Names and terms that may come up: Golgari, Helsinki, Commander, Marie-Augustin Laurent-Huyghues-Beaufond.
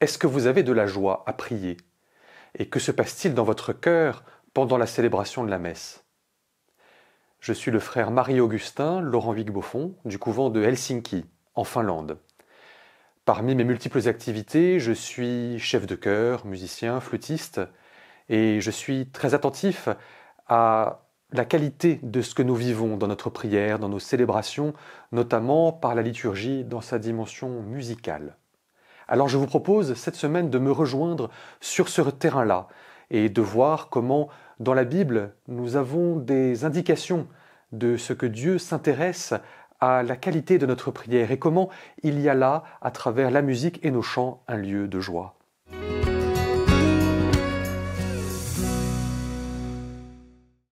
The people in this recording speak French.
Est-ce que vous avez de la joie à prier? Et que se passe-t-il dans votre cœur pendant la célébration de la messe? Je suis le frère Marie-Augustin Laurent-Huyghues-Beaufond du couvent de Helsinki, en Finlande. Parmi mes multiples activités, je suis chef de chœur, musicien, flûtiste, et je suis très attentif à la qualité de ce que nous vivons dans notre prière, dans nos célébrations, notamment par la liturgie dans sa dimension musicale. Alors je vous propose cette semaine de me rejoindre sur ce terrain-là et de voir comment, dans la Bible, nous avons des indications de ce que Dieu s'intéresse à la qualité de notre prière et comment il y a là, à travers la musique et nos chants, un lieu de joie.